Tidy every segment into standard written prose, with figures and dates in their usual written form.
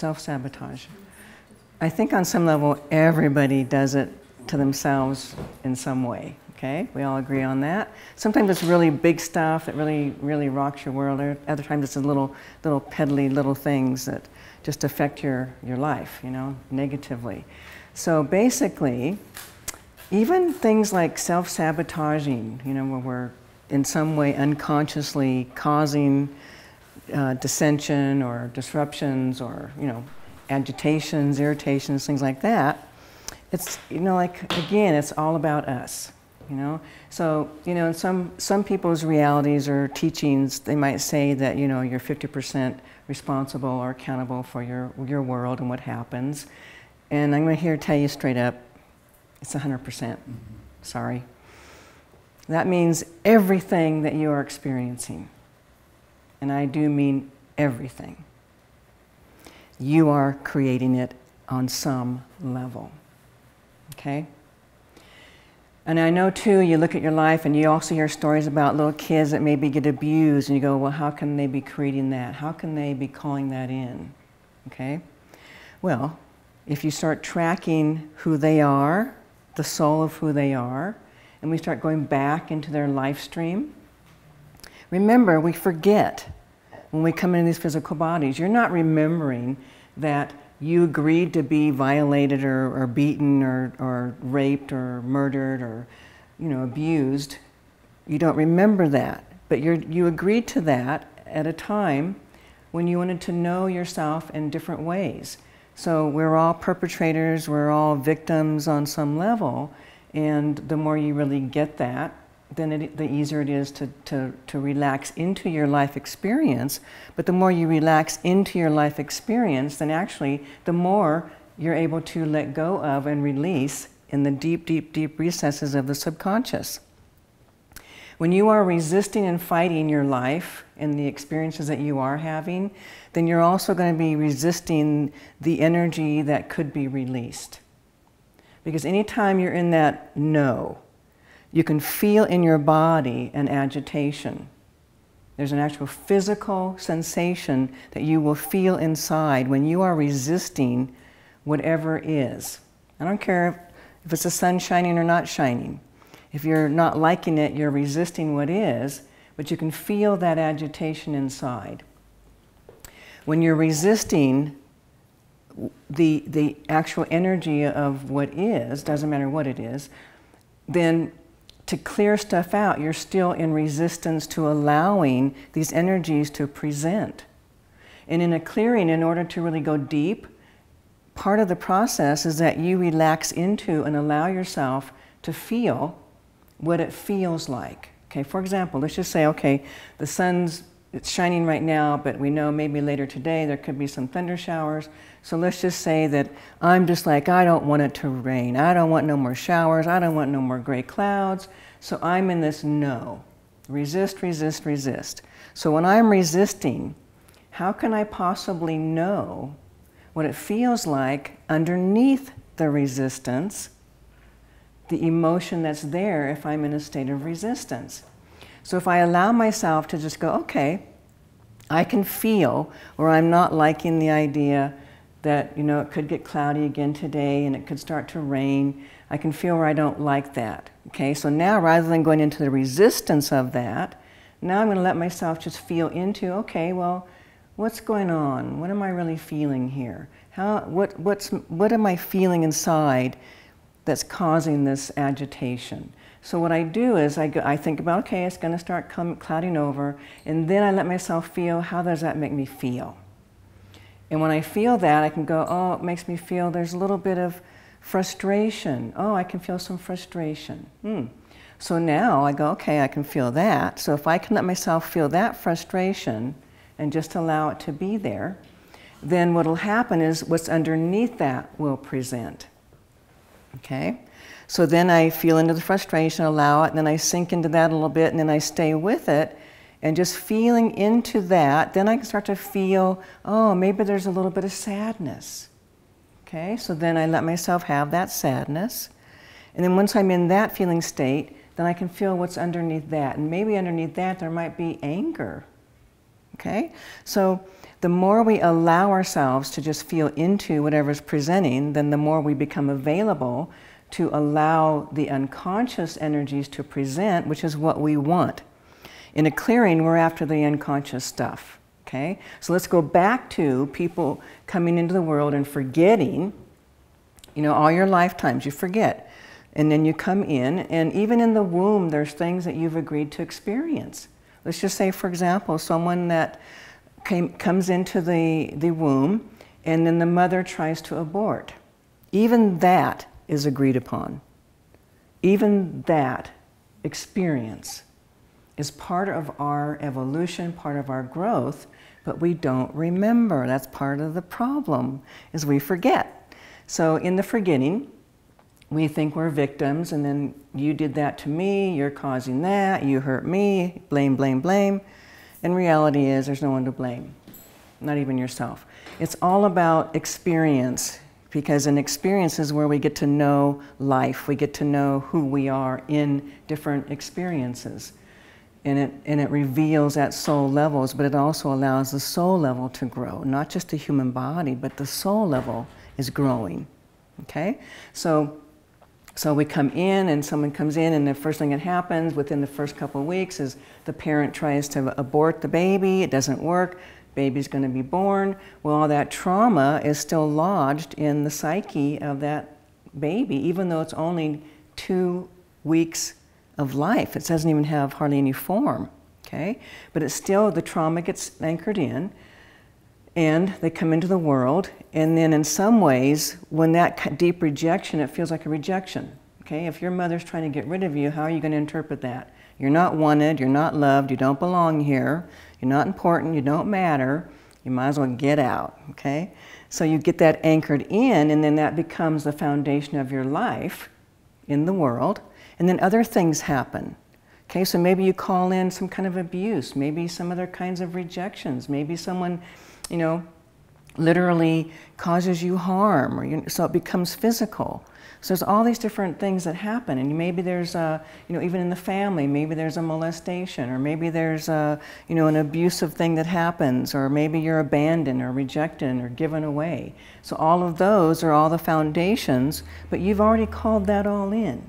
self-sabotage. I think on some level everybody does it to themselves in some way, okay? We all agree on that. Sometimes it's really big stuff that really, really rocks your world. Other times it's the little peddly little things that just affect your life, you know, negatively. So basically, even things like self-sabotaging, you know, where we're in some way unconsciously causing dissension or disruptions or, you know, agitations, irritations, things like that, it's, you know, like, again, it's all about us, you know? So, you know, in some people's realities or teachings, they might say that, you know, you're 50% responsible or accountable for your world and what happens. And I'm going to here tell you straight up, it's 100%. Mm-hmm. Sorry. That means everything that you are experiencing. And I do mean everything. You are creating it on some level. Okay? And I know too, you look at your life and you also hear stories about little kids that maybe get abused and you go, well, how can they be creating that? How can they be calling that in? Okay? Well, if you start tracking who they are, the soul of who they are, and we start going back into their life stream, remember, we forget when we come into these physical bodies. You're not remembering that you agreed to be violated or beaten or raped or murdered or, you know, abused. You don't remember that, but you agreed to that at a time when you wanted to know yourself in different ways. So we're all perpetrators, we're all victims on some level, and the more you really get that, then the easier it is to relax into your life experience. But the more you relax into your life experience, then actually the more you're able to let go of and release in the deep, deep, deep recesses of the subconscious. When you are resisting and fighting your life and the experiences that you are having, then you're also going to be resisting the energy that could be released. Because anytime you're in that no, you can feel in your body an agitation. There's an actual physical sensation that you will feel inside when you are resisting whatever is. I don't care if it's the sun shining or not shining. If you're not liking it, you're resisting what is, but you can feel that agitation inside. When you're resisting, the actual energy of what is, doesn't matter what it is, then to clear stuff out, you're still in resistance to allowing these energies to present. And in a clearing, in order to really go deep, part of the process is that you relax into and allow yourself to feel what it feels like. Okay, for example, let's just say, okay, the sun's it's shining right now, but we know maybe later today there could be some thunder showers. So let's just say that I'm just like, I don't want it to rain. I don't want no more showers. I don't want no more gray clouds. So I'm in this no. Resist, resist, resist. So when I'm resisting, how can I possibly know what it feels like underneath the resistance, the emotion that's there if I'm in a state of resistance? So if I allow myself to just go, okay, I can feel, or I'm not liking the idea that, you know, it could get cloudy again today and it could start to rain. I can feel where I don't like that. Okay, so now rather than going into the resistance of that, now I'm going to let myself just feel into, okay, well, what's going on? What am I really feeling here? What am I feeling inside that's causing this agitation? So what I do is I think about, okay, it's going to start clouding over, and then I let myself feel, how does that make me feel? And when I feel that, I can go, oh, it makes me feel there's a little bit of frustration. Oh, I can feel some frustration. So now I go, okay, I can feel that. So if I can let myself feel that frustration and just allow it to be there, then what will happen is what's underneath that will present. Okay? So then I feel into the frustration, allow it, and then I sink into that a little bit, and then I stay with it. And just feeling into that, then I can start to feel, oh, maybe there's a little bit of sadness. Okay, so then I let myself have that sadness. And then once I'm in that feeling state, then I can feel what's underneath that. And maybe underneath that there might be anger. Okay? So the more we allow ourselves to just feel into whatever's presenting, then the more we become available to allow the unconscious energies to present, which is what we want. In a clearing, we're after the unconscious stuff. Okay? So let's go back to people coming into the world and forgetting, you know, all your lifetimes, you forget. And then you come in, and even in the womb, there's things that you've agreed to experience. Let's just say, for example, someone that comes into the womb, and then the mother tries to abort. Even that is agreed upon. Even that experience is part of our evolution, part of our growth, but we don't remember. That's part of the problem, is we forget. So in the forgetting, we think we're victims, and then you did that to me, you're causing that, you hurt me, blame, blame, blame. And reality is there's no one to blame, not even yourself. It's all about experience, because in experience is where we get to know life, we get to know who we are in different experiences. And it reveals at soul levels, but it also allows the soul level to grow, not just the human body, but the soul level is growing, okay? So we come in, and someone comes in, and the first thing that happens within the first couple of weeks is the parent tries to abort the baby, it doesn't work, baby's going to be born. Well, all that trauma is still lodged in the psyche of that baby, even though it's only 2 weeks of life. It doesn't even have hardly any form, okay? But it's still, the trauma gets anchored in, and they come into the world, and then in some ways, when that deep rejection, it feels like a rejection, okay? If your mother's trying to get rid of you, how are you going to interpret that? You're not wanted, you're not loved, you don't belong here, you're not important, you don't matter, you might as well get out, okay? So you get that anchored in, and then that becomes the foundation of your life in the world. And then other things happen, okay? So maybe you call in some kind of abuse, maybe some other kinds of rejections, maybe someone, you know, literally causes you harm, or so it becomes physical. So there's all these different things that happen, and maybe there's a, you know, even in the family, maybe there's a molestation, or maybe there's a, you know, an abusive thing that happens, or maybe you're abandoned or rejected or given away. So all of those are all the foundations, but you've already called that all in.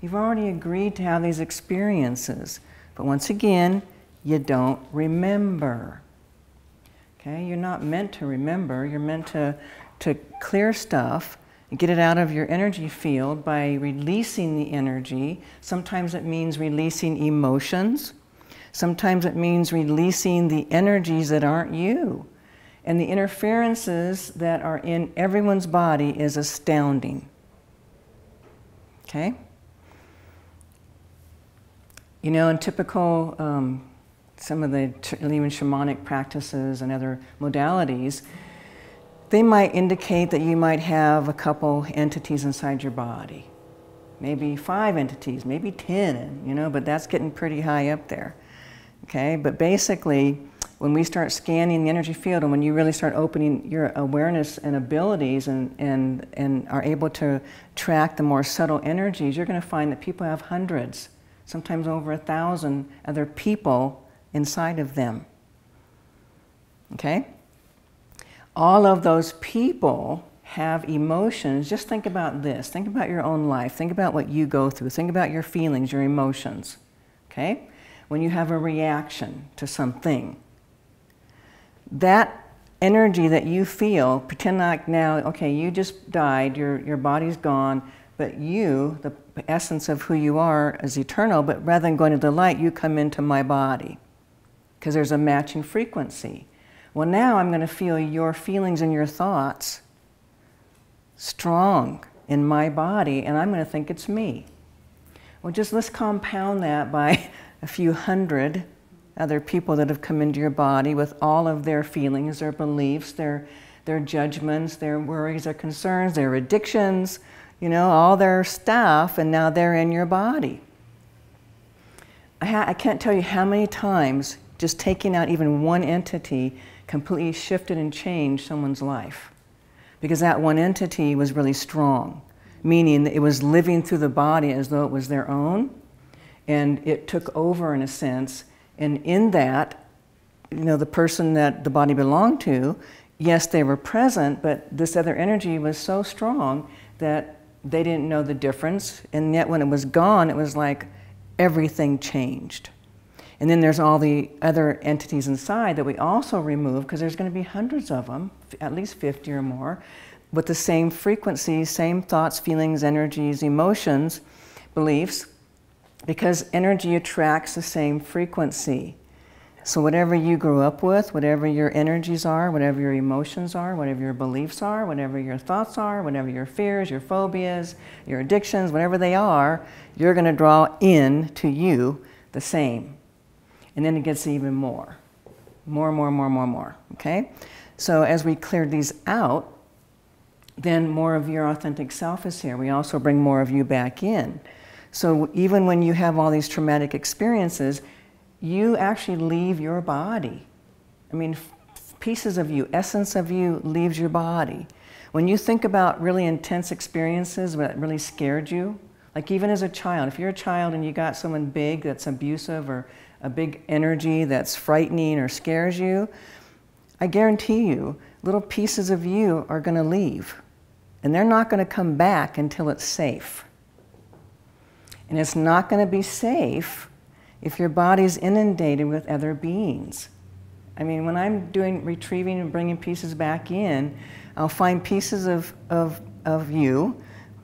You've already agreed to have these experiences, but once again, you don't remember. Okay, you're not meant to remember, you're meant to clear stuff, and get it out of your energy field by releasing the energy. Sometimes it means releasing emotions, sometimes it means releasing the energies that aren't you. And the interferences that are in everyone's body is astounding. Okay? You know, in typical, some of the even shamanic practices and other modalities, they might indicate that you might have a couple entities inside your body. Maybe 5 entities, maybe 10, you know, but that's getting pretty high up there, okay? But basically, when we start scanning the energy field, and when you really start opening your awareness and abilities and are able to track the more subtle energies, you're gonna find that people have hundreds, sometimes over 1,000 other people inside of them, okay? All of those people have emotions. Just think about this. Think about your own life. Think about what you go through. Think about your feelings, your emotions, okay? When you have a reaction to something, that energy that you feel, pretend like now, okay, you just died, your body's gone, but you, the essence of who you are is eternal, but rather than going to the light, you come into my body because there's a matching frequency. Well, now I'm going to feel your feelings and your thoughts strong in my body, and I'm going to think it's me. Well, just let's compound that by a few hundred other people that have come into your body with all of their feelings, their beliefs, their judgments, their worries, their concerns, their addictions, you know, all their stuff, and now they're in your body. I can't tell you how many times just taking out even one entity completely shifted and changed someone's life, because that one entity was really strong, meaning that it was living through the body as though it was their own, and it took over in a sense, and in that the person that the body belonged to, yes, they were present, but this other energy was so strong that they didn't know the difference. And yet when it was gone, it was like everything changed. And then there's all the other entities inside that we also remove, because there's going to be hundreds of them, at least 50 or more, with the same frequencies, same thoughts, feelings, energies, emotions, beliefs, because energy attracts the same frequency. So whatever you grew up with, whatever your energies are, whatever your emotions are, whatever your beliefs are, whatever your thoughts are, whatever your fears, your phobias, your addictions, whatever they are, you're going to draw in to you the same. And then it gets even more. More, more, more, more, more. Okay? So as we clear these out, then more of your authentic self is here. We also bring more of you back in. So even when you have all these traumatic experiences, you actually leave your body. I mean, pieces of you, essence of you leaves your body. When you think about really intense experiences that really scared you, like even as a child, if you're a child and you got someone big that's abusive or a big energy that's frightening or scares you, I guarantee you, little pieces of you are going to leave. And they're not going to come back until it's safe. And it's not going to be safe if your body's inundated with other beings. I mean, when I'm doing retrieving and bringing pieces back in, I'll find pieces of you,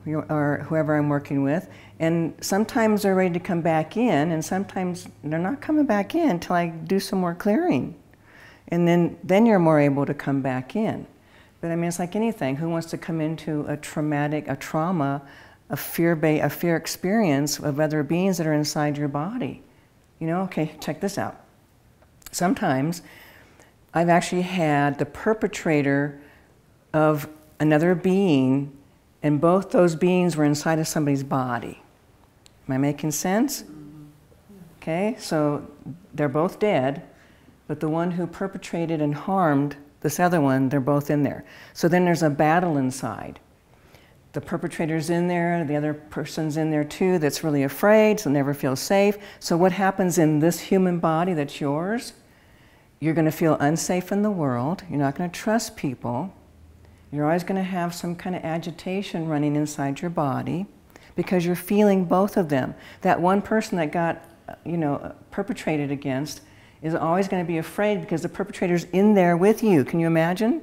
or whoever I'm working with, and sometimes they're ready to come back in, and sometimes they're not coming back in until I do some more clearing. And then you're more able to come back in. But I mean, it's like anything. Who wants to come into a trauma, a fear experience of other beings that are inside your body? You know, okay, check this out. Sometimes I've actually had the perpetrator of another being, and both those beings were inside of somebody's body. Am I making sense? Okay, so they're both dead, but the one who perpetrated and harmed this other one, they're both in there. So then there's a battle inside. The perpetrator's in there, the other person's in there too that's really afraid, so never feels safe. So what happens in this human body that's yours? You're going to feel unsafe in the world. You're not going to trust people. You're always going to have some kind of agitation running inside your body because you're feeling both of them. That one person that got, perpetrated against is always going to be afraid because the perpetrator's in there with you. Can you imagine?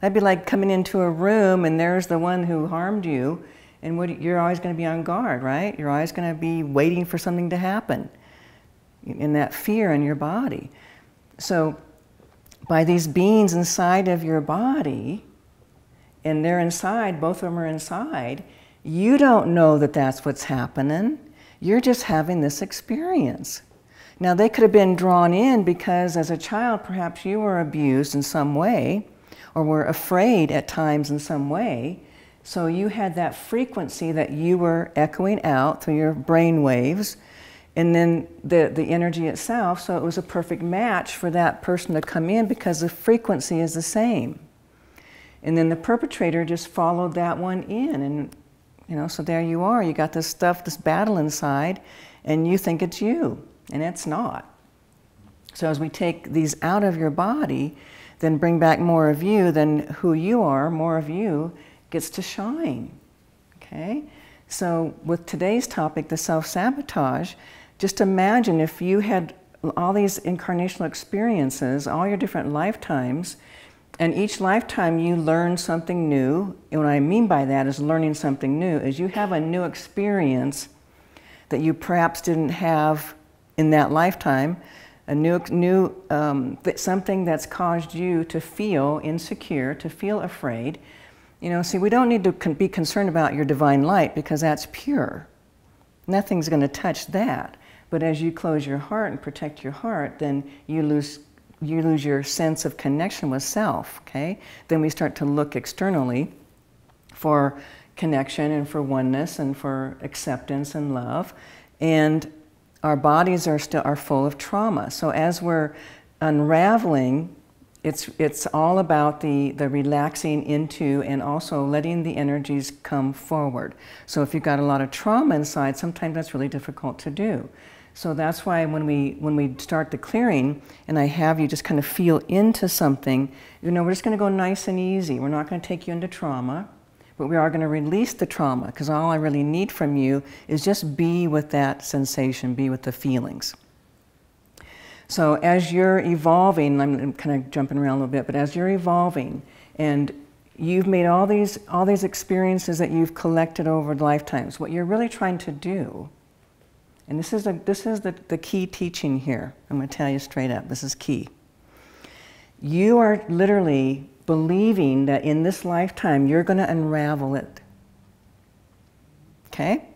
That'd be like coming into a room and there's the one who harmed you, and you're always going to be on guard, right? You're always going to be waiting for something to happen in that fear in your body. So by these beings inside of your body, and they're inside, both of them are inside, you don't know that that's what's happening. You're just having this experience. Now they could have been drawn in because as a child perhaps you were abused in some way, or were afraid at times in some way, so you had that frequency that you were echoing out through your brain waves, and then the energy itself, so it was a perfect match for that person to come in because the frequency is the same. And then the perpetrator just followed that one in, and so there you are, you got this stuff, this battle inside, and you think it's you, and it's not. So as we take these out of your body, then bring back more of you, then who you are, more of you gets to shine. Okay? So with today's topic, the self-sabotage, just imagine if you had all these incarnational experiences, all your different lifetimes, and each lifetime you learn something new. And what I mean by that is learning something new is you have a new experience that you perhaps didn't have in that lifetime, a something that's caused you to feel insecure, to feel afraid. See, we don't need to be concerned about your divine light because that's pure. Nothing's going to touch that. But as you close your heart and protect your heart, then you lose your sense of connection with self, okay? Then we start to look externally for connection and for oneness and for acceptance and love. And our bodies are full of trauma. So as we're unraveling, it's all about the relaxing into and also letting the energies come forward. So if you've got a lot of trauma inside, sometimes that's really difficult to do. So that's why when we start the clearing, and I have you just kind of feel into something, you know, we're just going to go nice and easy. We're not going to take you into trauma, but we are going to release the trauma, because all I really need from you is just be with that sensation, be with the feelings. So as you're evolving, I'm kind of jumping around a little bit, but as you're evolving and you've made all these experiences that you've collected over lifetimes, what you're really trying to do, and this is the key teaching here. I'm going to tell you straight up, this is key. You are literally believing that in this lifetime you're going to unravel it. Okay?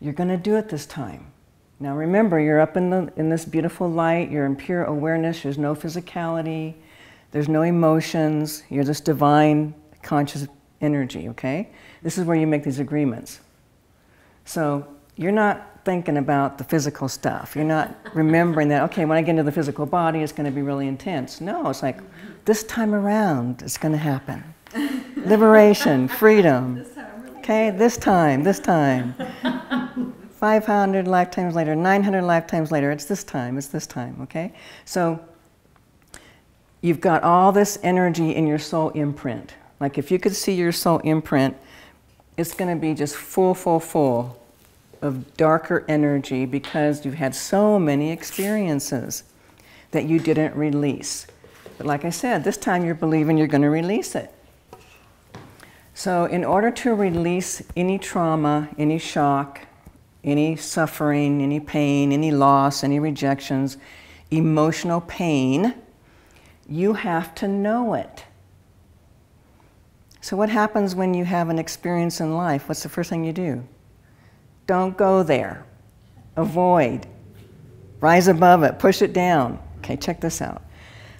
You're going to do it this time. Now remember, you're up in this beautiful light, you're in pure awareness, there's no physicality, there's no emotions, you're this divine conscious energy, okay? This is where you make these agreements. So you're not thinking about the physical stuff. You're not remembering that, okay, when I get into the physical body, it's going to be really intense. No, it's like, this time around, it's going to happen. Liberation, freedom. This time, really? Okay, this time. 500 lifetimes later, 900 lifetimes later, it's this time, okay? So you've got all this energy in your soul imprint. Like if you could see your soul imprint, it's going to be just full of darker energy, because you've had so many experiences that you didn't release. But like I said, this time you're believing you're going to release it. So in order to release any trauma, any shock, any suffering, any pain, any loss, any rejections, emotional pain, you have to know it. So what happens when you have an experience in life? What's the first thing you do? Don't go there. Avoid. Rise above it. Push it down. Okay, check this out.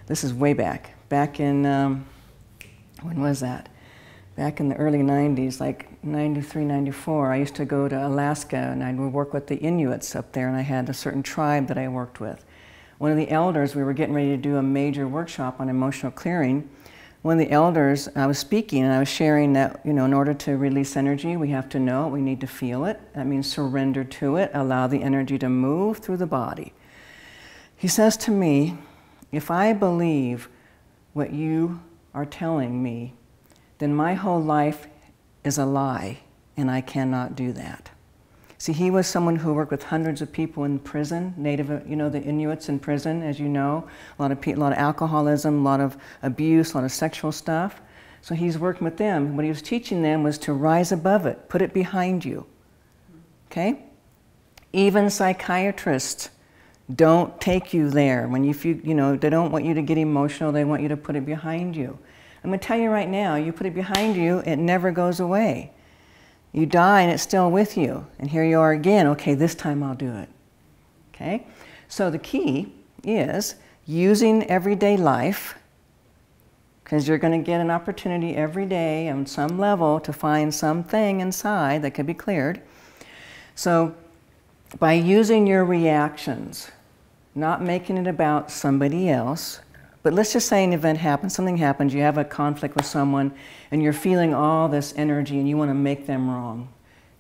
This is way back. Back in, when was that? Back in the early 90s, like 93, 94, I used to go to Alaska and I would work with the Inuits up there, and I had a certain tribe that I worked with. One of the elders, we were getting ready to do a major workshop on emotional clearing. One of the elders, I was speaking and I was sharing that, you know, in order to release energy, we have to know it, we need to feel it. That means surrender to it, allow the energy to move through the body. He says to me, if I believe what you are telling me, then my whole life is a lie, and I cannot do that. See, he was someone who worked with hundreds of people in prison, native, you know, the Inuits in prison, as you know, a lot of alcoholism, a lot of abuse, a lot of sexual stuff. So he's working with them. What he was teaching them was to rise above it, put it behind you, okay? Even psychiatrists don't take you there. When you know, they don't want you to get emotional, they want you to put it behind you. I'm going to tell you right now, you put it behind you, it never goes away. You die and it's still with you. And here you are again. Okay, this time I'll do it. Okay? So the key is using everyday life, because you're going to get an opportunity every day on some level to find something inside that could be cleared. So by using your reactions, not making it about somebody else, but let's just say an event happens, something happens, you have a conflict with someone and you're feeling all this energy and you want to make them wrong.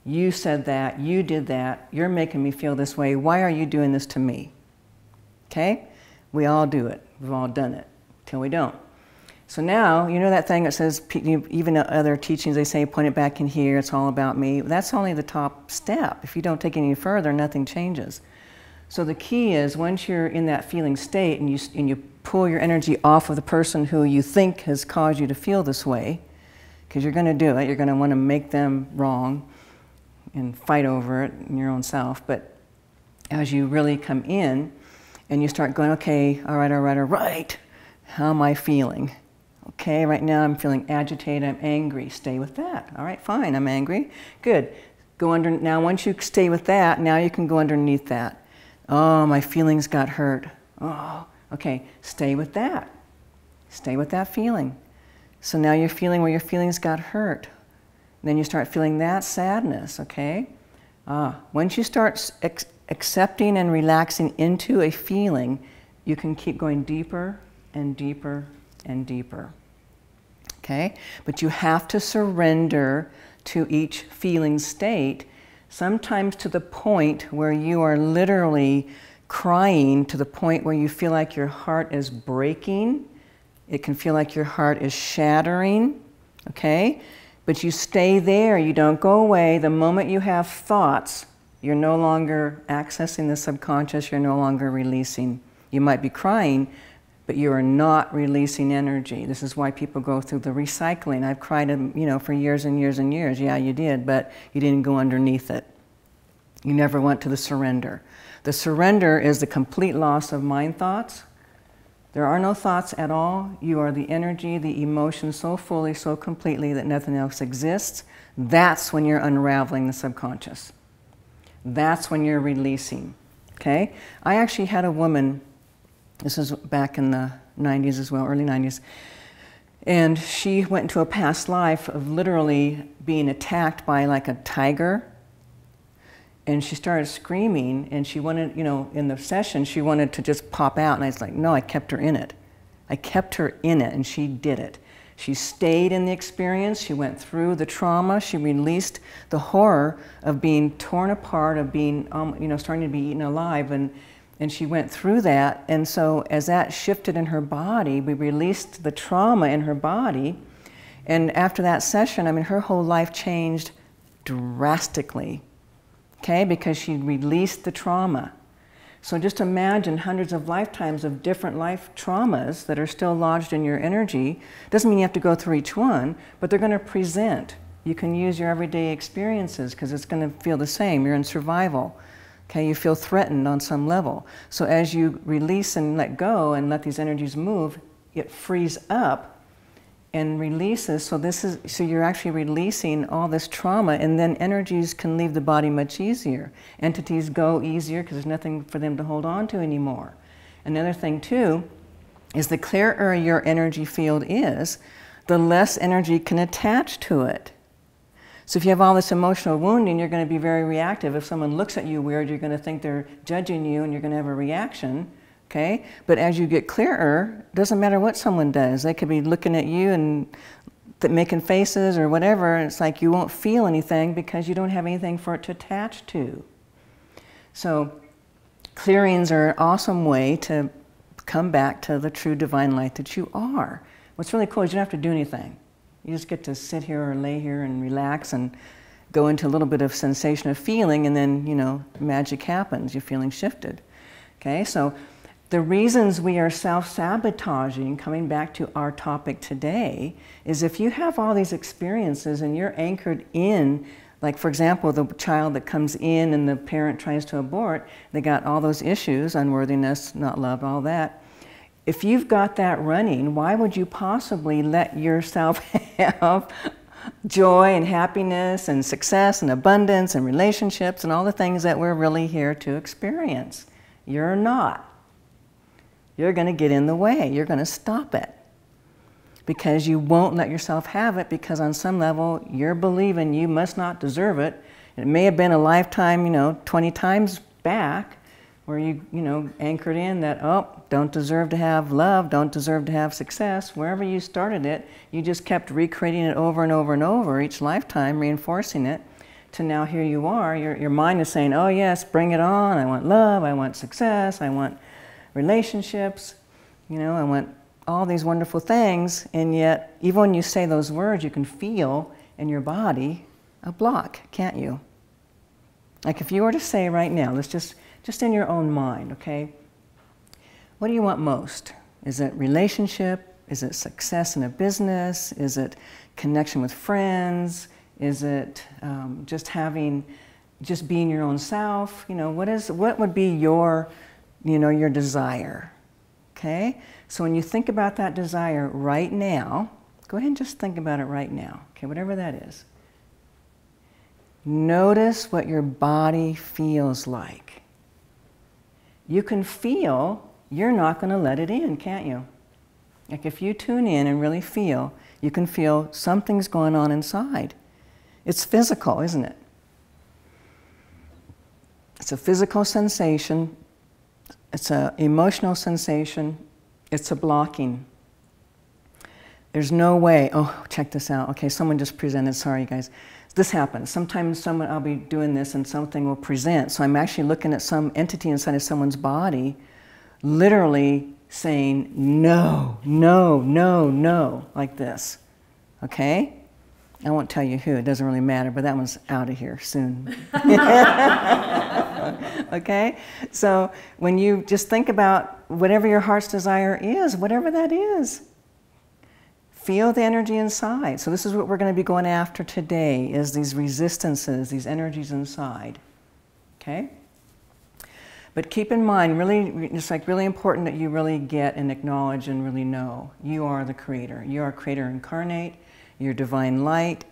You said that, you did that, you're making me feel this way, why are you doing this to me? Okay? We all do it. We've all done it, till we don't. So now, you know that thing that says, even other teachings, they say, point it back in here, it's all about me. That's only the top step. If you don't take it any further, nothing changes. So the key is, once you're in that feeling state and you pull your energy off of the person who you think has caused you to feel this way, because you're going to do it, you're going to want to make them wrong and fight over it in your own self. But as you really come in and you start going, okay, all right, how am I feeling? Okay, right now I'm feeling agitated, I'm angry, stay with that. All right, fine, I'm angry, good. Go under. Now once you stay with that, now you can go underneath that. Oh, my feelings got hurt. Oh, okay, stay with that. Stay with that feeling. So now you're feeling where your feelings got hurt. And then you start feeling that sadness, okay? Once you start accepting and relaxing into a feeling, you can keep going deeper and deeper and deeper, okay? But you have to surrender to each feeling state sometimes to the point where you are literally crying, to the point where you feel like your heart is breaking. It can feel like your heart is shattering, okay? But you stay there, you don't go away. The moment you have thoughts, you're no longer accessing the subconscious, you're no longer releasing. You might be crying, but you are not releasing energy. This is why people go through the recycling. I've cried, you know, for years and years and years. Yeah, you did, but you didn't go underneath it. You never went to the surrender. The surrender is the complete loss of mind thoughts. There are no thoughts at all. You are the energy, the emotion so fully, so completely that nothing else exists. That's when you're unraveling the subconscious. That's when you're releasing, okay? I actually had a woman, this is back in the 90s as well, early 90s, and she went into a past life of literally being attacked by like a tiger, and she started screaming, and she wanted, you know, in the session, she wanted to just pop out, and I was like, no, I kept her in it. I kept her in it, and she did it. She stayed in the experience, she went through the trauma, she released the horror of being torn apart, of being, you know, starting to be eaten alive, and she went through that. And so as that shifted in her body, we released the trauma in her body. And after that session, I mean, her whole life changed drastically, okay, because she released the trauma. So just imagine hundreds of lifetimes of different life traumas that are still lodged in your energy. Doesn't mean you have to go through each one, but they're going to present. You can use your everyday experiences because it's going to feel the same. You're in survival. Okay, you feel threatened on some level. So as you release and let go and let these energies move, it frees up and releases. So this is, so you're actually releasing all this trauma, and then energies can leave the body much easier. Entities go easier because there's nothing for them to hold on to anymore. Another thing too is the clearer your energy field is, the less energy can attach to it. So if you have all this emotional wounding, you're going to be very reactive. If someone looks at you weird, you're going to think they're judging you and you're going to have a reaction, okay? But as you get clearer, it doesn't matter what someone does. They could be looking at you and making faces or whatever, and it's like you won't feel anything because you don't have anything for it to attach to. So clearings are an awesome way to come back to the true divine light that you are. What's really cool is you don't have to do anything. You just get to sit here or lay here and relax and go into a little bit of sensation of feeling, and then, you know, magic happens. You're feeling shifted. Okay, so the reasons we are self-sabotaging, coming back to our topic today, is if you have all these experiences and you're anchored in, like for example, the child that comes in and the parent tries to abort, they got all those issues, unworthiness, not loved, all that. If you've got that running, why would you possibly let yourself have joy and happiness and success and abundance and relationships and all the things that we're really here to experience? You're not. You're going to get in the way. You're going to stop it because you won't let yourself have it, because on some level you're believing you must not deserve it. It may have been a lifetime, you know, 20 times back, where you, you know, anchored in that, oh, don't deserve to have love, don't deserve to have success. Wherever you started it, you just kept recreating it over and over and over, each lifetime reinforcing it, to now here you are. Your mind is saying, oh yes, bring it on. I want love, I want success, I want relationships, you know, I want all these wonderful things. And yet, even when you say those words, you can feel in your body a block, can't you? Like if you were to say right now, let's just in your own mind, okay? What do you want most? Is it relationship? Is it success in a business? Is it connection with friends? Is it just being your own self? You know, what would be your, you know, your desire, okay? So when you think about that desire right now, go ahead and just think about it right now, okay, whatever that is. Notice what your body feels like. You can feel you're not going to let it in, can't you? Like if you tune in and really feel, you can feel something's going on inside. It's physical, isn't it? It's a physical sensation. It's an emotional sensation. It's a blocking. There's no way, oh, check this out. Okay, someone just presented, sorry guys. This happens. Sometimes someone, I'll be doing this and something will present. So I'm actually looking at some entity inside of someone's body, literally saying, no, no, no, no, like this. Okay? I won't tell you who, it doesn't really matter, but that one's out of here soon. Okay? So when you just think about whatever your heart's desire is, whatever that is, feel the energy inside. So this is what we're going to be going after today, is these resistances, these energies inside. Okay? But keep in mind, really, it's like really important that you really get and acknowledge and really know you are the creator. You are creator incarnate, you're divine light,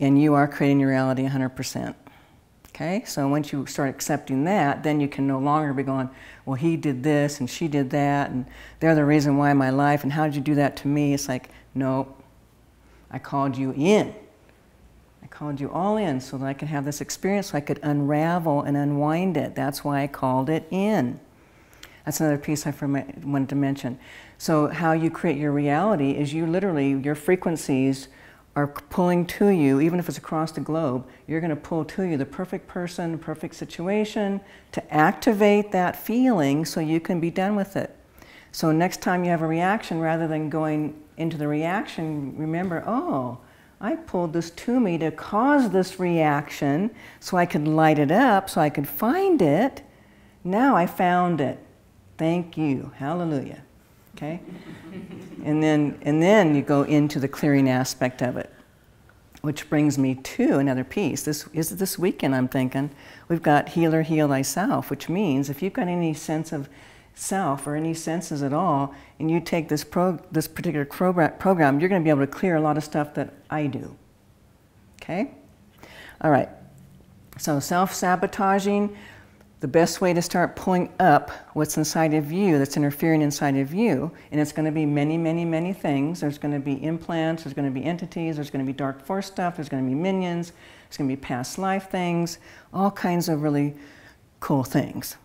and you are creating your reality 100%. Okay? So once you start accepting that, then you can no longer be going, well, he did this and she did that and they're the reason why my life and how did you do that to me? It's like, nope, I called you in. I called you all in so that I could have this experience, so I could unravel and unwind it. That's why I called it in. That's another piece I wanted to mention. So how you create your reality is you literally, your frequencies are pulling to you, even if it's across the globe, you're going to pull to you the perfect person, perfect situation to activate that feeling so you can be done with it. So next time you have a reaction, rather than going into the reaction, remember, oh, I pulled this to me to cause this reaction so I could light it up, so I could find it. Now I found it. Thank you. Hallelujah. Okay? And then you go into the clearing aspect of it, which brings me to another piece. This is this weekend, I'm thinking, we've got Healer, Heal Thyself, which means if you've got any sense of self or any senses at all, and you take this, this particular program, you're going to be able to clear a lot of stuff that I do. Okay? All right. So self-sabotaging. The best way to start pulling up what's inside of you that's interfering inside of you, and it's going to be many, many, many things. There's going to be implants, there's going to be entities, there's going to be dark force stuff, there's going to be minions, there's going to be past life things, all kinds of really cool things.